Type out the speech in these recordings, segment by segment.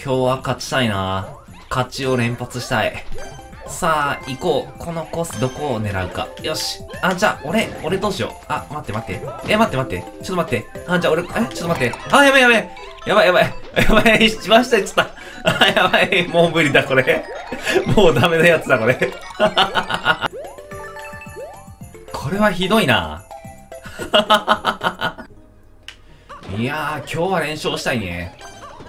今日は勝ちたいな。勝ちを連発したい。さあ、行こう。このコースどこを狙うか。よし。あ、じゃあ、俺どうしよう。あ、待って待って。待って。ちょっと待って。あ、じゃあ俺、ちょっと待って。あ、やばい。やばい。しました、ちょっと。あ、やばい。もう無理だ、これ。もうダメなやつだ、これ。これはひどいな。いやー、今日は連勝したいね。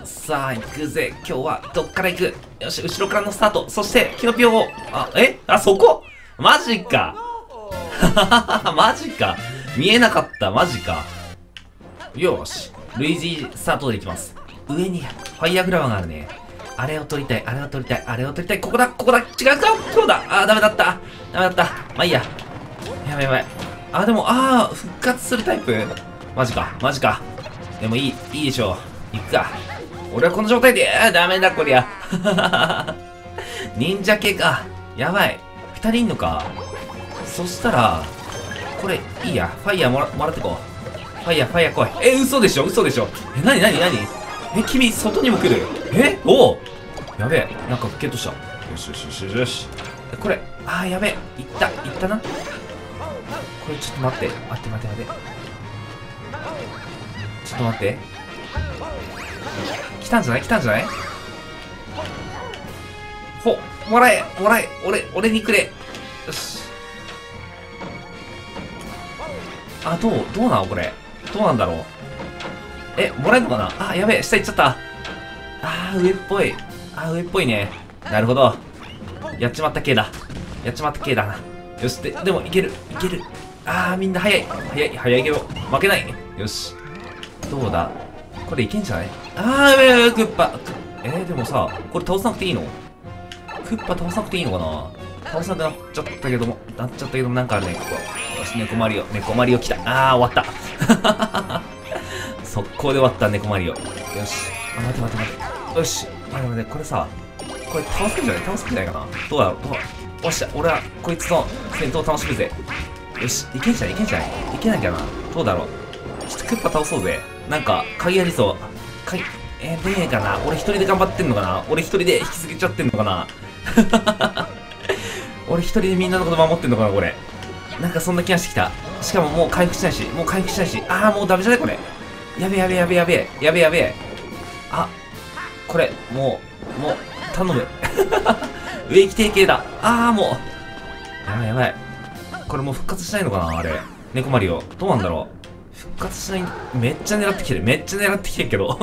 さあ、行くぜ。今日はどっから行く？よし、後ろからのスタート。そして、キノピオを。あ、そこマジか。マジか。見えなかった。マジか。よし。類似スタートでいきます。上にファイヤーフラワーがあるね。あれを取りたい。あれを取りたい。ここだ。違う。そうだ。あー、ダメだった。まあいいや。やばい。あー、でも、復活するタイプ？マジか。でもいいでしょう。行くか。俺はこの状態で、ダメだこりゃ。忍者系か。やばい。二人いんのか。そしたら、これ、いいや。ファイヤーもらってこう。ファイヤー来い。嘘でしょ。なに君、外にも来る。おおやべえ。なんかゲットした。よし。これ、やべえ。いったな。これ、ちょっと待って。ちょっと待って。来たんじゃないほ、もらえ、俺にくれ。よし。あ、どうなのこれ。どうなんだろう。もらえるのかな。あ、やべえ、下行っちゃった。上っぽいね。なるほど。やっちまった系だな。よし、でも、いける。みんな早いけど、負けない。よし。どうだこれいけんじゃない。やべえ、クッパ。でもさ、これ倒さなくていいの？クッパ倒さなくていいのかな。倒さなくなっちゃったけども、なんかあるね、ここ。よし、猫マリオ来た。終わった。速攻で終わった、猫マリオ。よし。待て。よし。これさ、これ倒せんじゃないかな。どうだろう。よし、俺はこいつの戦闘を楽しむぜ。よし、いけんじゃない。いけないんだよな。どうだろう。ちょっとクッパ倒そうぜ。なんか、鍵ありそう。出ねえかな。俺一人で頑張ってんのかな。俺一人で引きすぎちゃってんのかな。俺一人でみんなのこと守ってんのかな、これ。なんかそんな気がしてきた。しかももう回復しないし。もうダメじゃないこれ。やべえ。これ、もう、頼む。植木定型だ。もう。やばい。これもう復活しないのかな、あれ。猫マリオ。どうなんだろう。復活しない。めっちゃ狙ってきてるけど。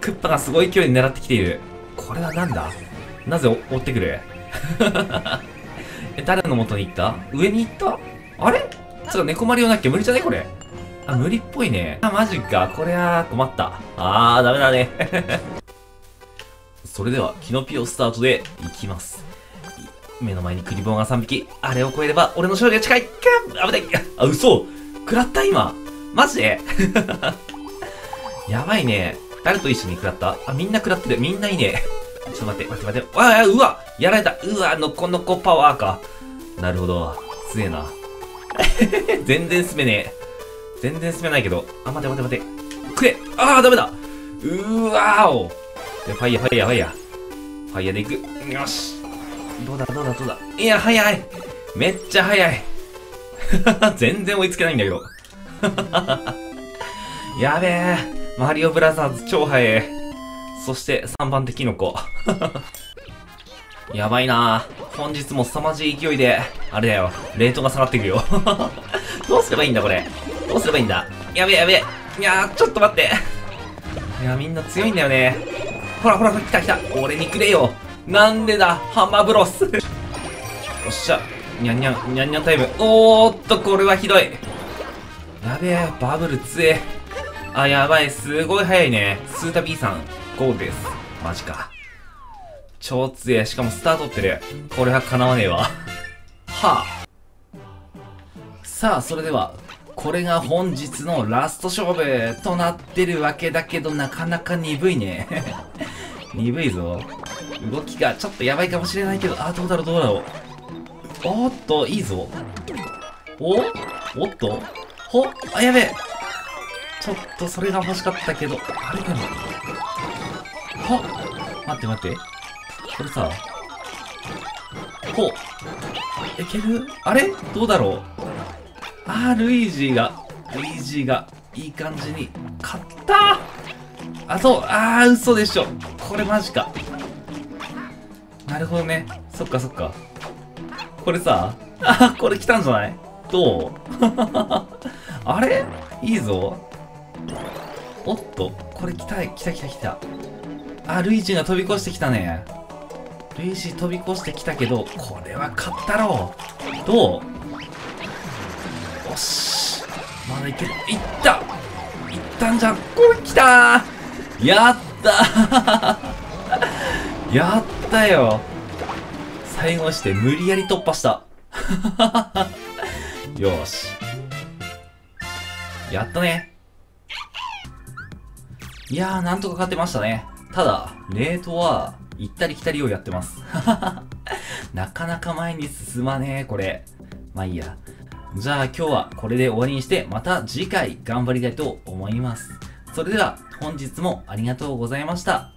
クッパがすごい勢いで狙ってきている。これはなんだ。なぜ追ってくる。誰の元に行った。上に行った。あれちょっと猫マリオだっけ。無理じゃねこれ。無理っぽいね。マジか。これは困った。ダメだね。それではキノピオスタートでいきます。目の前にクリボーが3匹。あれを超えれば俺の勝利が近い。危ない。嘘食らった今。マジで。やばいね。誰と一緒に食らった。みんな食らってる。みんないいね。ちょっと待って。うわやられた。うわ、ノコノコパワーか。なるほど。強えな。全然進めないけど。待て。くれ。ダメだ。うわお。で、ファイヤー。ファイヤーでいく。よし。どうだ。いや、早い。めっちゃ早い。全然追いつけないんだけど。やべえ。マリオブラザーズ超速え。そして3番手キノコ。やばいな。本日も凄まじい勢いで、あれだよ、レートが下がってくるよ。どうすればいいんだ。やべえ。いやー、ちょっと待って。いや、みんな強いんだよね。ほら、来た。俺にくれよ。なんでだ、ハンマーブロス。よっしゃ。にゃんにゃんタイム。これはひどい。やべえ、バブル強え。やばい、すごい早いね。スータ B さん、ゴールです。マジか。超強え。しかもスター取ってる。これはかなわねえわ。さあ、それでは、これが本日のラスト勝負となってるわけだけど、なかなか鈍いね。鈍いぞ。動きがちょっとやばいかもしれないけど、どうだろう。おーっと、いいぞ。おっとほっやべえ。ちょっとそれが欲しかったけど、あれでも。はっ、待って待って、これさ、こういける？あれどうだろう。あー、ルイージがいい感じに勝った。あ、そう、あー、嘘でしょ、これマジか。なるほどね、そっかそっか。これさ、あ、これ来たんじゃない？どう？あれいいぞ。おっと、これ来た。あ、ルイージが飛び越してきたね。ルイージ飛び越してきたけど、これは勝ったろう。どう？よし。まだいける。いった。いったんじゃん。これ来たー。やったー。やったよ。最後して無理やり突破した。よーし。やったね。いやー、なんとか勝てましたね。ただ、レートは、行ったり来たりをやってます。なかなか前に進まねえ、これ。まあいいや。じゃあ今日はこれで終わりにして、また次回頑張りたいと思います。それでは、本日もありがとうございました。